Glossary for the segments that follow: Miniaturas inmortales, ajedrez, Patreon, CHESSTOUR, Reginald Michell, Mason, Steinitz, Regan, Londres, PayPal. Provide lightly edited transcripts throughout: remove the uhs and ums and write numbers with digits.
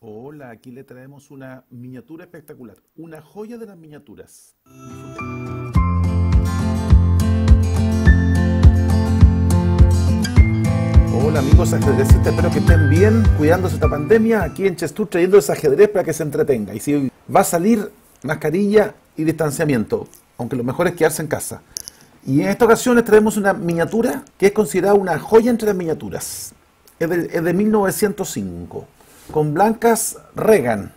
Hola, aquí le traemos una miniatura espectacular, una joya de las miniaturas. Hola amigos ajedrecistas, espero que estén bien, cuidándose esta pandemia, aquí en CHESSTOUR trayendo ese ajedrez para que se entretenga. Y si va a salir, mascarilla y distanciamiento, aunque lo mejor es quedarse en casa. Y en esta ocasión les traemos una miniatura que es considerada una joya entre las miniaturas. Es de 1905. Con blancas, Regan.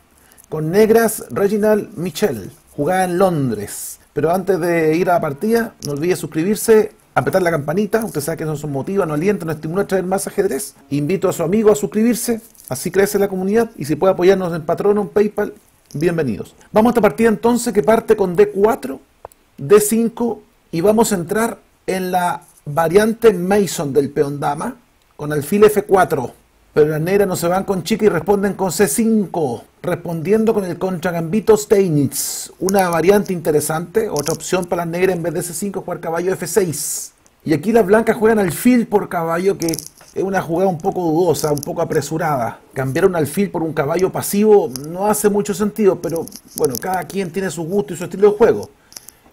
Con negras, Reginald Michell. Jugada en Londres. Pero antes de ir a la partida, no olvide suscribirse, apretar la campanita. Usted sabe que eso nos motiva, nos alienta, nos estimula a traer más ajedrez. Invito a su amigo a suscribirse. Así crece la comunidad. Y si puede apoyarnos en Patreon, PayPal, bienvenidos. Vamos a esta partida entonces que parte con D4, D5. Y vamos a entrar en la variante Mason del peón dama. Con alfil F4. Pero las negras no se van con chica y responden con C5, respondiendo con el contragambito Steinitz. Una variante interesante, otra opción para las negras en vez de C5 jugar caballo F6. Y aquí las blancas juegan alfil por caballo, que es una jugada un poco dudosa, un poco apresurada. Cambiar un alfil por un caballo pasivo no hace mucho sentido, pero bueno, cada quien tiene su gusto y su estilo de juego.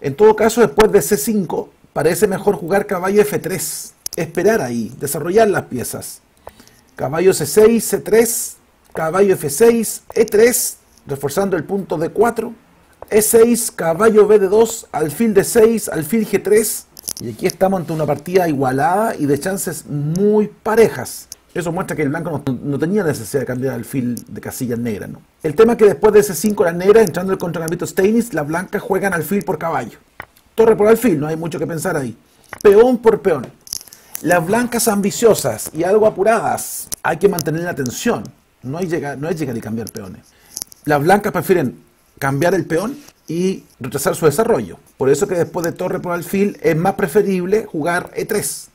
En todo caso, después de C5, parece mejor jugar caballo F3. Esperar ahí, desarrollar las piezas. Caballo C6, C3, caballo F6, E3, reforzando el punto D4, E6, caballo B2, alfil D6, alfil G3. Y aquí estamos ante una partida igualada y de chances muy parejas. Eso muestra que el blanco no tenía necesidad de cambiar alfil de casilla negra, ¿no? El tema es que después de C5 las negras, entrando el contragambito Steinitz, las blancas juegan alfil por caballo. Torre por alfil, no hay mucho que pensar ahí. Peón por peón. Las blancas ambiciosas y algo apuradas, hay que mantener la tensión, no es llegar y cambiar peones. Las blancas prefieren cambiar el peón y retrasar su desarrollo. Por eso que después de torre por alfil es más preferible jugar E3.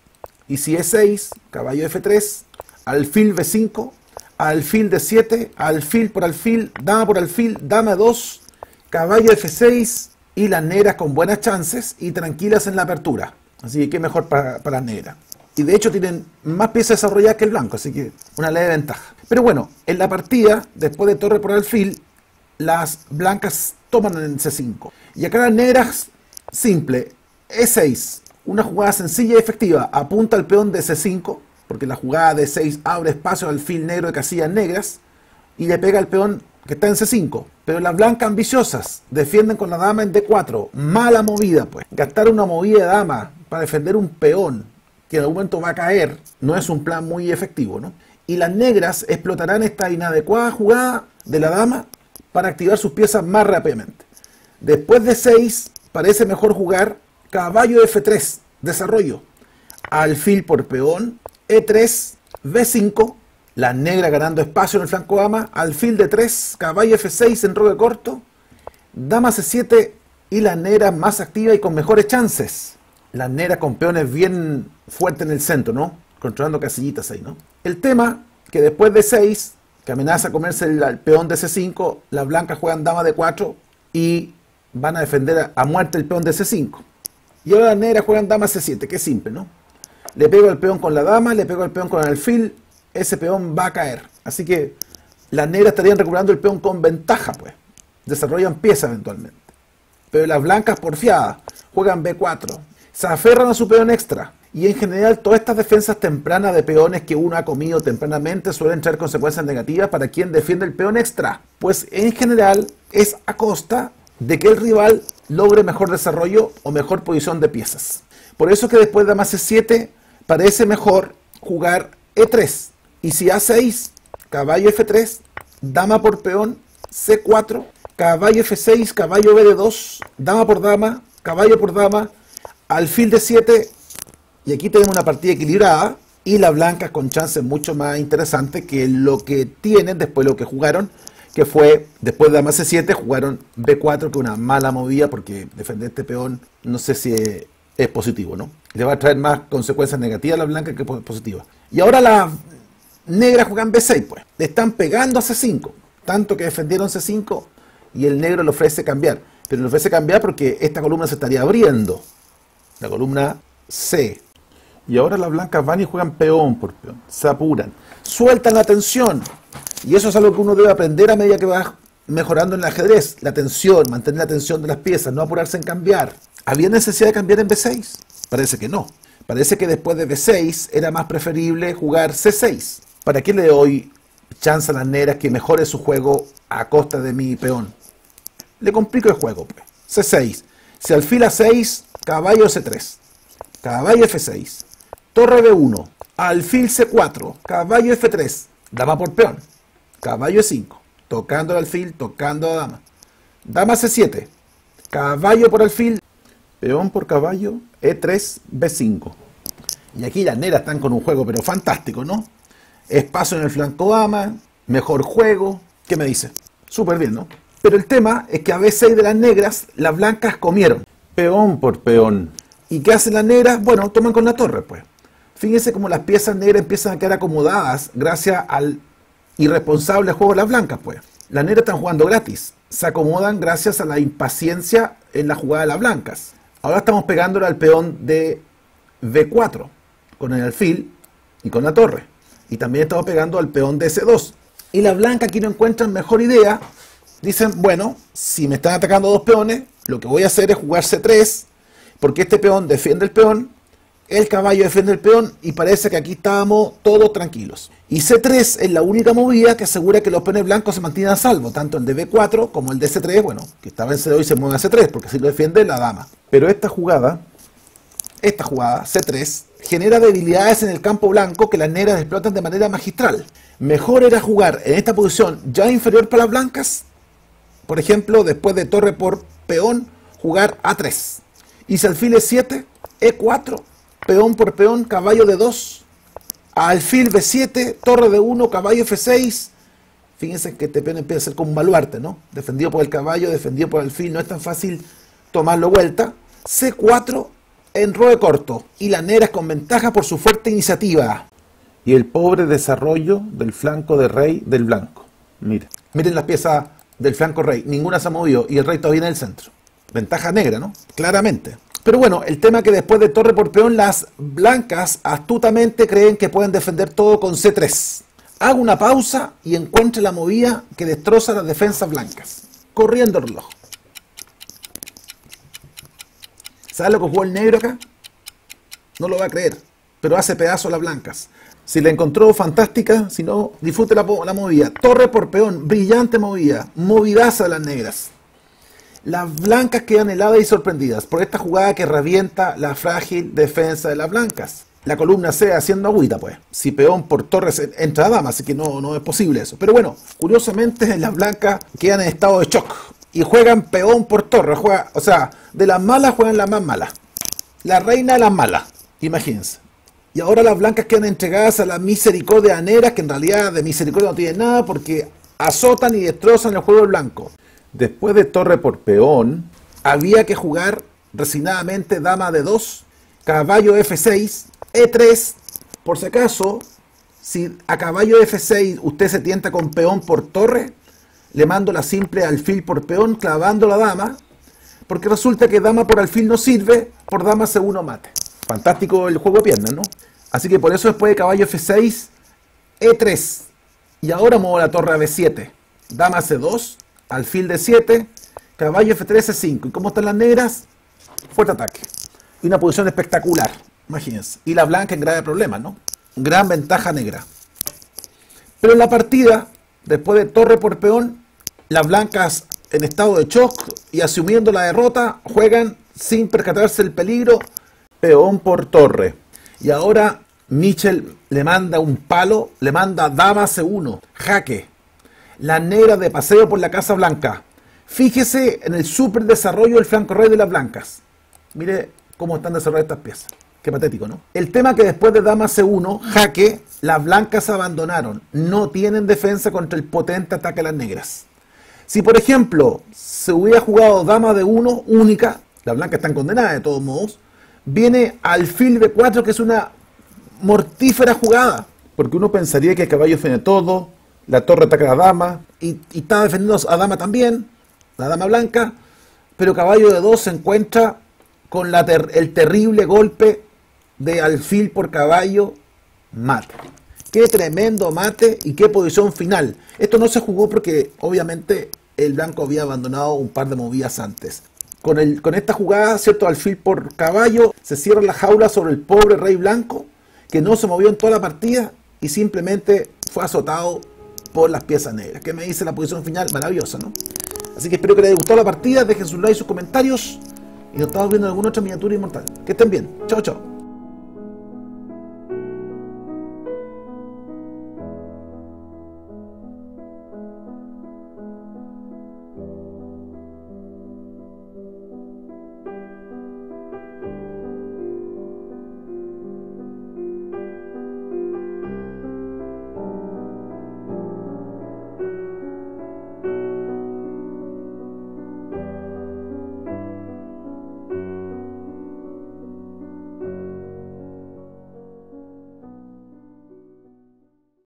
Y si E6, caballo F3, alfil B5, alfil D7, alfil por alfil, dama por alfil, dama 2, caballo F6 y las negras con buenas chances y tranquilas en la apertura. Así que qué mejor para las negras. Y de hecho tienen más piezas desarrolladas que el blanco, así que una leve ventaja. Pero bueno, en la partida, después de torre por alfil, las blancas toman en C5. Y acá las negras, simple, E6, una jugada sencilla y efectiva. Apunta al peón de C5, porque la jugada de E6 abre espacio al alfil negro de casillas negras, y le pega al peón que está en C5. Pero las blancas ambiciosas defienden con la dama en D4. Mala movida, pues. Gastar una movida de dama para defender un peón que en algún momento va a caer, no es un plan muy efectivo, ¿no? Y las negras explotarán esta inadecuada jugada de la dama para activar sus piezas más rápidamente. Después de 6, parece mejor jugar caballo F3, desarrollo, alfil por peón, E3, B5, las negras ganando espacio en el flanco dama, alfil D3, caballo F6 en roque corto, dama C7 y las negras más activas y con mejores chances. Las negras con peones bien fuertes en el centro, ¿no? Controlando casillitas ahí, ¿no? El tema, que después de 6, que amenaza a comerse el peón de C5, las blancas juegan dama de 4 y van a defender a muerte el peón de C5. Y ahora las negras juegan dama C7, que es simple, ¿no? Le pego al peón con la dama, le pego al peón con el alfil, ese peón va a caer. Así que las negras estarían recuperando el peón con ventaja, pues. Desarrollan piezas eventualmente. Pero las blancas, porfiadas, juegan B4. Se aferran a su peón extra. Y en general todas estas defensas tempranas de peones que uno ha comido tempranamente suelen traer consecuencias negativas para quien defiende el peón extra. Pues en general es a costa de que el rival logre mejor desarrollo o mejor posición de piezas. Por eso que después de dama C7 parece mejor jugar E3. Y si A6, caballo F3, dama por peón, C4, caballo F6, caballo B2, dama por dama, caballo por dama, alfil de 7, y aquí tenemos una partida equilibrada y la blanca con chances mucho más interesantes que lo que tienen después de lo que jugaron, que fue después de dama C7 jugaron B4, que una mala movida, porque defender este peón no sé si es positivo, ¿no? Le va a traer más consecuencias negativas a la blanca que positivas. Y ahora las negras juegan B6, pues, le están pegando a C5, tanto que defendieron C5 y el negro le ofrece cambiar, pero le ofrece cambiar porque esta columna se estaría abriendo. La columna C. Y ahora las blancas van y juegan peón por peón. Se apuran. Sueltan la tensión. Y eso es algo que uno debe aprender a medida que va mejorando en el ajedrez. La tensión, mantener la tensión de las piezas, no apurarse en cambiar. ¿Había necesidad de cambiar en B6? Parece que no. Parece que después de B6 era más preferible jugar C6. ¿Para qué le doy chance a las negras que mejore su juego a costa de mi peón? Le complico el juego, pues. C6. Si alfil A6, caballo C3. Caballo F6. Torre B1. Alfil C4. Caballo F3. Dama por peón. Caballo E5. Tocando al alfil, tocando a dama. Dama C7. Caballo por alfil. Peón por caballo. E3, B5. Y aquí las negras están con un juego, pero fantástico, ¿no? Espacio en el flanco dama. Mejor juego. ¿Qué me dice? Súper bien, ¿no? Pero el tema es que a B6 de las negras, las blancas comieron. Peón por peón. ¿Y qué hacen las negras? Bueno, toman con la torre, pues. Fíjense cómo las piezas negras empiezan a quedar acomodadas gracias al irresponsable juego de las blancas, pues. Las negras están jugando gratis. Se acomodan gracias a la impaciencia en la jugada de las blancas. Ahora estamos pegándole al peón de B4, con el alfil y con la torre. Y también estamos pegando al peón de C2. Y las blancas aquí no encuentran mejor idea. Dicen, bueno, si me están atacando dos peones, lo que voy a hacer es jugar C3, porque este peón defiende el peón, el caballo defiende el peón, y parece que aquí estábamos todos tranquilos. Y C3 es la única movida que asegura que los peones blancos se mantienen a salvo, tanto el de B4 como el de C3, bueno, que estaba en C2 y se mueve a C3, porque si lo defiende la dama. Pero esta jugada, C3, genera debilidades en el campo blanco que las negras explotan de manera magistral. Mejor era jugar en esta posición ya inferior para las blancas. Por ejemplo, después de torre por peón, jugar A3. Y si alfil E7, E4, peón por peón, caballo D2. Alfil B7, torre D1, caballo F6. Fíjense que este peón empieza a ser como un baluarte, ¿no? Defendido por el caballo, defendido por el alfil. No es tan fácil tomarlo vuelta. C4, enroque corto. Y las negras con ventaja por su fuerte iniciativa. Y el pobre desarrollo del flanco de rey del blanco. Miren las piezas del flanco rey, ninguna se ha movido y el rey todavía en el centro. Ventaja negra, ¿no? Claramente. Pero bueno, el tema es que después de torre por peón, las blancas astutamente creen que pueden defender todo con C3. Hago una pausa y encuentro la movida que destroza las defensas blancas. Corriendo el reloj. ¿Sabes lo que jugó el negro acá? No lo va a creer, pero hace pedazo a las blancas. Si la encontró fantástica, si no, disfrute la movida. Torre por peón, brillante movida, movidaza de las negras. Las blancas quedan heladas y sorprendidas por esta jugada que revienta la frágil defensa de las blancas. La columna C haciendo agüita, pues. Si peón por torre entra dama, así que no es posible eso. Pero bueno, curiosamente las blancas quedan en estado de shock y juegan peón por torre. De las malas juegan las más malas. La reina de las malas, imagínense. Y ahora las blancas quedan entregadas a la misericordia negra, que en realidad de misericordia no tienen nada porque azotan y destrozan el juego blanco. Después de torre por peón, había que jugar resignadamente dama D2, caballo F6, E3. Por si acaso, si a caballo F6 usted se tienta con peón por torre, le mando la simple alfil por peón clavando la dama, porque resulta que dama por alfil no sirve, por dama C1 mate. Fantástico el juego de piernas, ¿no? Así que por eso después de caballo F6, E3. Y ahora muevo la torre a B7. Dama C2, alfil D7, caballo F3, C5. ¿Y cómo están las negras? Fuerte ataque. Y una posición espectacular, imagínense. Y la blanca en grave problema, ¿no? Gran ventaja negra. Pero en la partida, después de torre por peón, las blancas en estado de shock y asumiendo la derrota, juegan sin percatarse del peligro, peón por torre. Y ahora Michell le manda un palo, le manda dama C1, jaque. La negra de paseo por la Casa Blanca. Fíjese en el súper desarrollo del flanco rey de las blancas. Mire cómo están desarrolladas estas piezas. Qué patético, ¿no? El tema es que después de dama C1, jaque, las blancas abandonaron. No tienen defensa contra el potente ataque a las negras. Si por ejemplo se hubiera jugado dama D1 única, las blancas están condenadas de todos modos. Viene alfil B4, que es una mortífera jugada. Porque uno pensaría que el caballo defiende todo, la torre ataca a la dama, y está defendiendo a dama también, la dama blanca, pero caballo de 2 se encuentra con el terrible golpe de alfil por caballo mate. Qué tremendo mate y qué posición final. Esto no se jugó porque obviamente el blanco había abandonado un par de movidas antes. Con esta jugada, cierto alfil por caballo, se cierra la jaula sobre el pobre rey blanco, que no se movió en toda la partida y simplemente fue azotado por las piezas negras. ¿Qué me dice la posición final? Maravillosa, ¿no? Así que espero que les haya gustado la partida. Dejen sus likes y sus comentarios. Y nos estamos viendo en alguna otra miniatura inmortal. Que estén bien. Chao, chao.